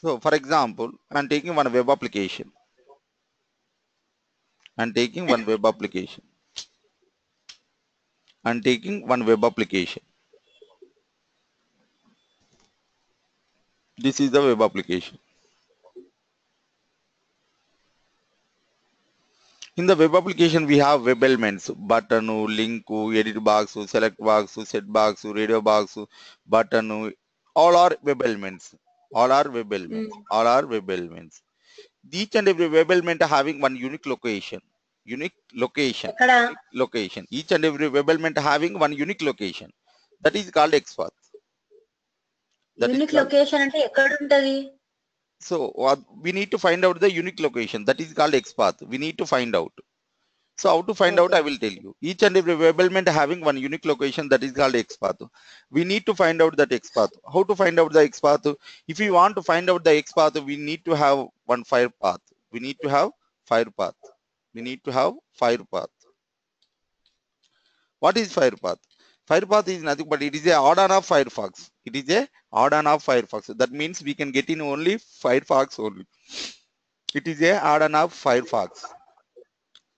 So for example, I'm taking one web application. This is the web application. In the web application, we have web elements: button, link, edit box, select box, set box, radio box, button. All are web elements. Each and every web element having one unique location. That is called XPath. Unique location ante ekkada untadi. So we need to find out the unique location. That is called XPath. We need to find out. So how to find out? I will tell you. Each and every web element having one unique location, that is called XPath. We need to find out that XPath. How to find out the XPath? If you want to find out the XPath, we need to have one FirePath. We need to have FirePath. What is FirePath? FirePath is nothing but it is an add-on of Firefox. That means we can get in only Firefox only. It is an add-on of Firefox.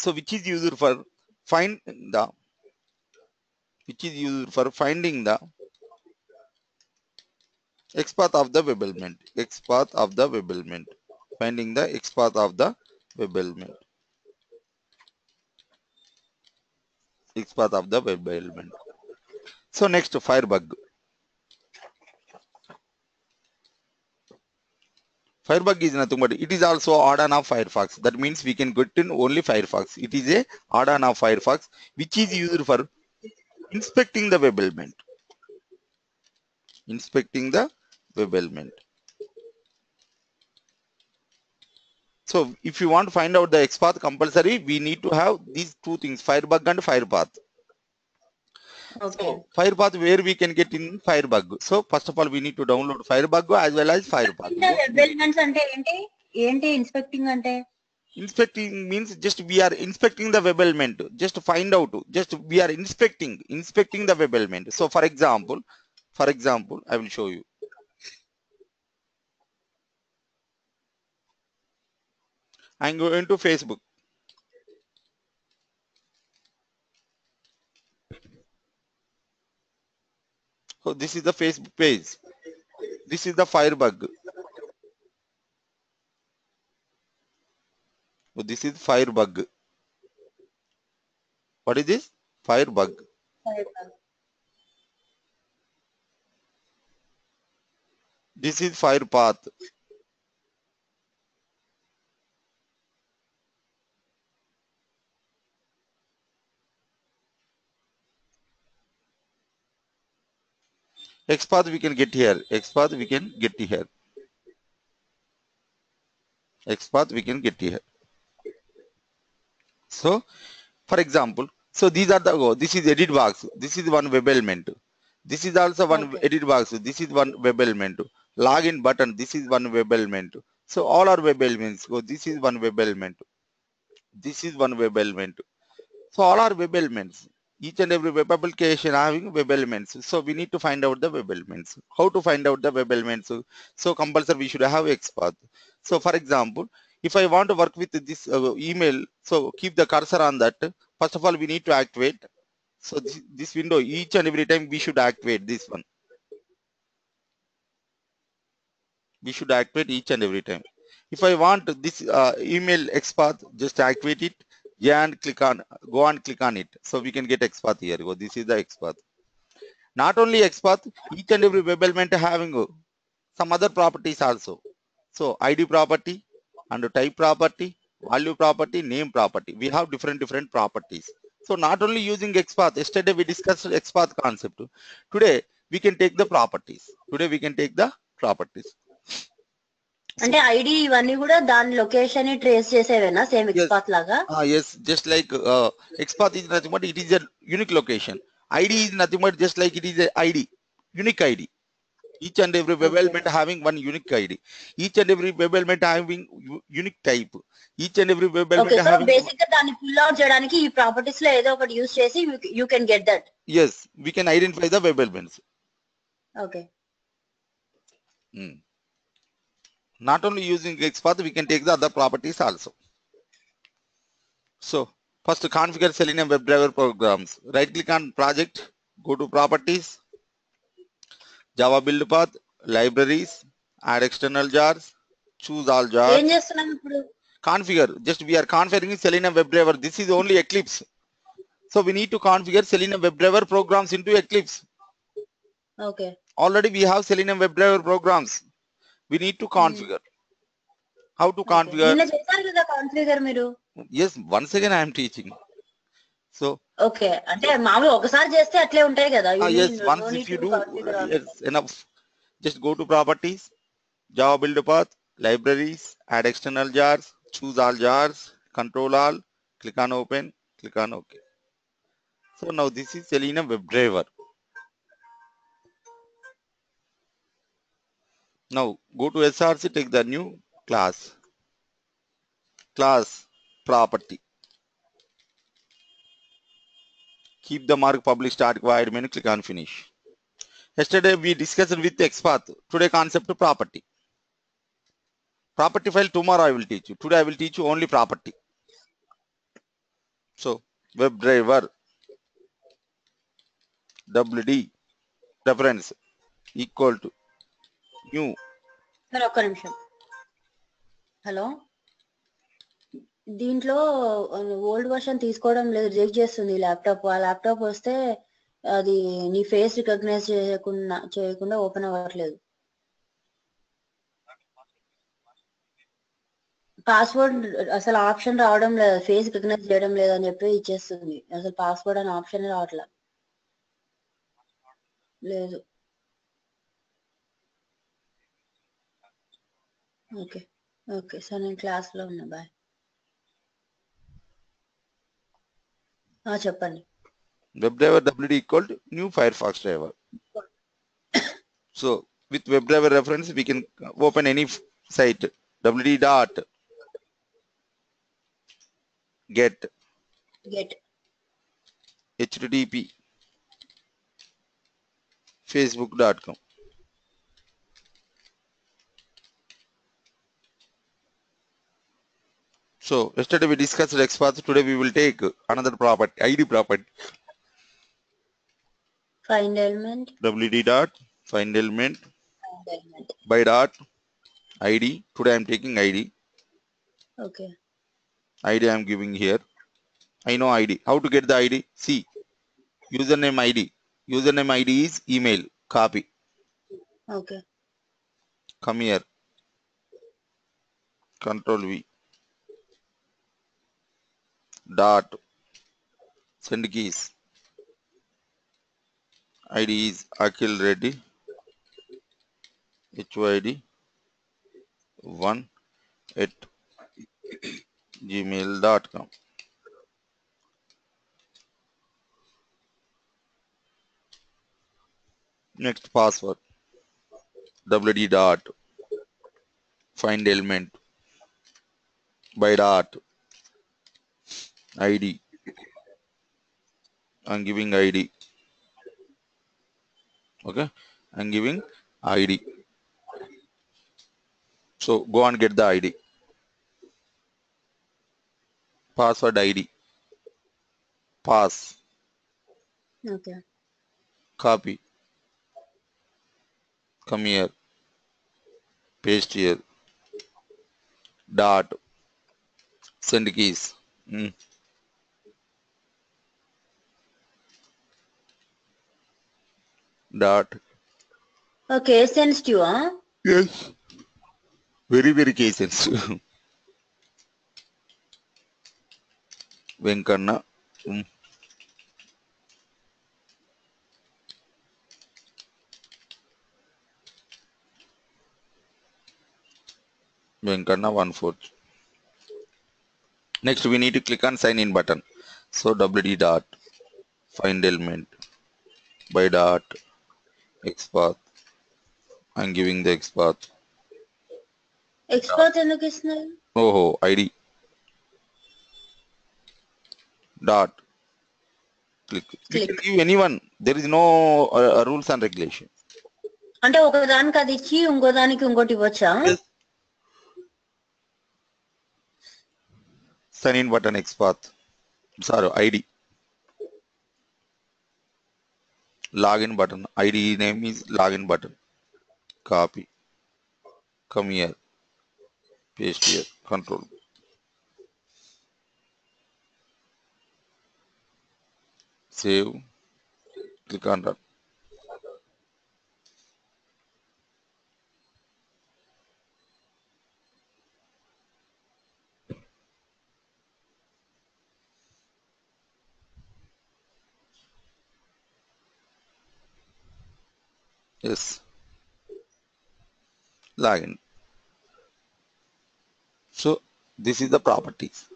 So which is used for finding the XPath of the web element. So next, Firebug. Firebug is nothing but it is also add-on of Firefox. That means we can get in only Firefox. It is a add-on of Firefox, which is used for inspecting the web element. So if you want to find out the XPath compulsory, we need to have these two things, Firebug and FirePath. Okay. So FirePath, where we can get in Firebug. So first of all, we need to download Firebug as well as FirePath. Inspecting means just we are inspecting the web element. Inspecting the web element. So for example, I will show you. I'm going to Facebook. So this is the Facebook page. This is the Firebug. So this is Firebug. What is this? Firebug. This is FirePath. XPath we can get here. So for example, so these are the this is edit box. This is one web element. This is also one edit box. This is one web element. Login button. This is one web element. So all are web elements. So this is one web element. So all are web elements. Each and every web application having web elements. So we need to find out the web elements. How to find out the web elements? So compulsory we should have XPath. So for example, if I want to work with this email, so keep the cursor on that. First of all, we need to activate. So this window, each and every time we should activate this one. If I want this email XPath, just activate it. Yeah, and click on it. So we can get XPath here. Go. This is the XPath. Not only XPath, each and every web element having some other properties also. So ID property, and type property, value property, name property. We have different properties. So not only using XPath. Yesterday we discussed XPath concept. Today we can take the properties. And the ID one is location trace same XPath laga. Yes, just like XPath is nothing but it is a unique location. ID is nothing but just like it is a ID, unique ID. Each and every web element having one unique ID. Each and every web element having unique type. Each and every web element having. Okay, so basically, pull out jadaniki properties la edo oka use chesi you can get that. Yes, we can identify the web elements. Okay. Not only using XPath, we can take the other properties also. So first, configure Selenium WebDriver programs. Right click on project, go to properties, Java build path, libraries, add external jars, choose all jars. Configure, just we are configuring Selenium WebDriver. This is only Eclipse. So we need to configure Selenium WebDriver programs into Eclipse. Okay. Already we have Selenium WebDriver programs. We need to configure. How to configure? Yes, once again I am teaching. So okay. Yes, once if you do, yes, enough. Just go to properties, Java build path, libraries, add external jars, choose all jars, control all, click on open, click on OK. So now this is Selenium WebDriver. Now go to SRC, take the new class, class property. Keep the mark public start quiet menu, click on finish. Yesterday we discussed with XPath, today concept of property. Property file tomorrow I will teach you. Today I will teach you only property. So WebDriver WD reference equal to new. Hello. Dintlo old version teeskodam led reject chestundi laptop. Aa laptop vaste adi nee face recognize cheyakunda open avvatledu. Password asalu option raavadam ledhu, face recognize cheyadam ledhu ani cheppi ichestundi. Asalu password ani option raatla ledhu. Okay, okay, so in class lo unna. Bye. Cheppandi. WebDriver WD equal to new Firefox driver. So with WebDriver reference we can open any site. WD dot get http facebook.com. So yesterday we discussed XPath, today we will take another property, ID property. Find element. WD dot find element. By dot ID. Today I am taking ID. Okay. ID I am giving here. I know ID. How to get the ID? See. Username ID. Username ID is email. Copy. Okay. Come here. Control V. Dot send keys. ID is Akhil Reddy. HYD 1@gmail.com. Next password WD dot find element by dot ID. I'm giving ID. Okay, I'm giving ID. So go and get the ID. Password ID. Pass. Okay. Copy. Come here. Paste here. Dot. Send keys. Dot. Okay, sense to you, huh? Yes. Very, very case sense to you. Venkanna. Venkanna 1/4. Next, we need to click on sign in button. So, WD dot find element by dot XPath. I'm giving the XPath. XPath educational. Oh, ID. Dot. Click. You can give anyone. There is no rules and regulations. Yes. sign in button XPath, sorry, ID, login button, ID name is login button, copy, come here, paste here, control, save, click on run. Yes, login. So this is the properties.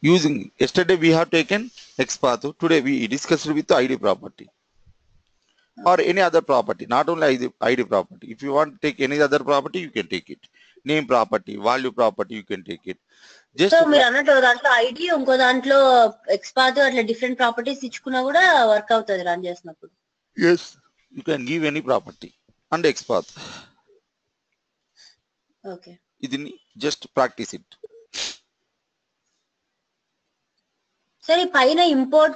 Using yesterday we have taken XPath. Today we discussed with the ID property or any other property. Not only ID property. If you want to take any other property, you can take it. Name property, value property, you can take it. Just so we run it over the ID. Unko dantlo XPath or different properties. Each kuna guda work out the run just naku. Yes. You can give any property and XPath. Okay. Just practice it. Sorry, Pina import.